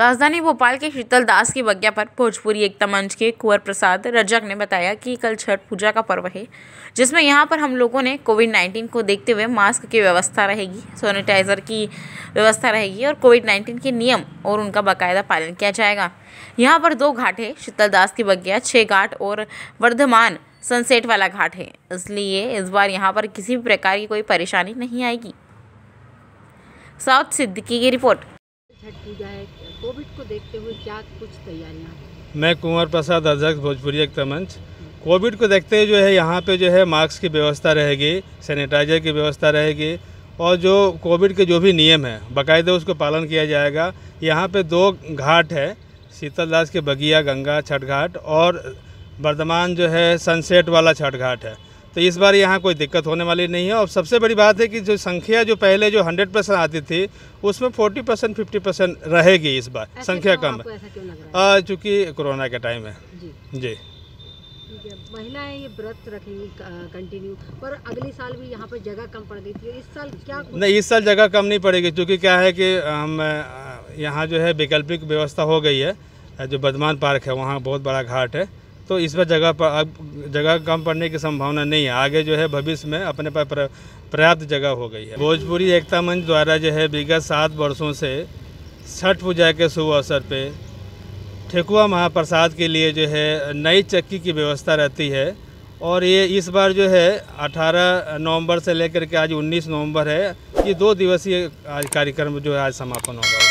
राजधानी भोपाल के शीतल दास की बगिया पर भोजपुरी एकता मंच के कुंवर प्रसाद रजक ने बताया कि कल छठ पूजा का पर्व है, जिसमें यहां पर हम लोगों ने कोविड-19 को देखते हुए मास्क की व्यवस्था रहेगी, सैनिटाइज़र की व्यवस्था रहेगी और कोविड-19 के नियम और उनका बाकायदा पालन किया जाएगा। यहाँ पर 2 घाट है, शीतल दास की बगिया 6 घाट और वर्धमान सनसेट वाला घाट है, इसलिए इस बार यहाँ पर किसी भी प्रकार की कोई परेशानी नहीं आएगी। साउथ सिद्ध की ये रिपोर्ट। छठ पूजा है, कोविड को देखते हुए क्या कुछ तैयारियां? मैं कुंवर प्रसाद रजक, भोजपुरी एकता मंच। कोविड को देखते हुए जो है यहाँ पे जो है मास्क की व्यवस्था रहेगी, सैनिटाइजर की व्यवस्था रहेगी और जो कोविड के जो भी नियम है बाकायदा उसको पालन किया जाएगा। यहाँ पे 2 घाट है, शीतल दास के बगिया गंगा छठ घाट और वर्धमान जो है सनसेट वाला छठ घाट है, तो इस बार यहाँ कोई दिक्कत होने वाली नहीं है। और सबसे बड़ी बात है कि जो संख्या जो पहले जो 100% आती थी उसमें 40% 50% रहेगी, इस बार संख्या कम है चूँकि कोरोना का टाइम है। जी महिलाएं ये व्रत रखेंगी कंटिन्यू, पर अगले साल भी यहाँ पर जगह कम पड़ गई थी, इस साल क्या? नहीं, इस साल जगह कम नहीं पड़ेगी क्योंकि क्या है कि हम यहाँ जो है वैकल्पिक व्यवस्था हो गई है। जो बदमान पार्क है वहाँ बहुत बड़ा घाट है, तो इस पर जगह कम पड़ने की संभावना नहीं है। आगे जो है भविष्य में अपने पास पर्याप्त जगह हो गई है। भोजपुरी एकता मंच द्वारा जो है विगत 7 वर्षों से छठ पूजा के शुभ अवसर पे ठेकुआ महाप्रसाद के लिए जो है नई चक्की की व्यवस्था रहती है और ये इस बार जो है 18 नवंबर से लेकर के आज 19 नवंबर है, ये 2 दिवसीय आज कार्यक्रम जो है आज समापन होगा।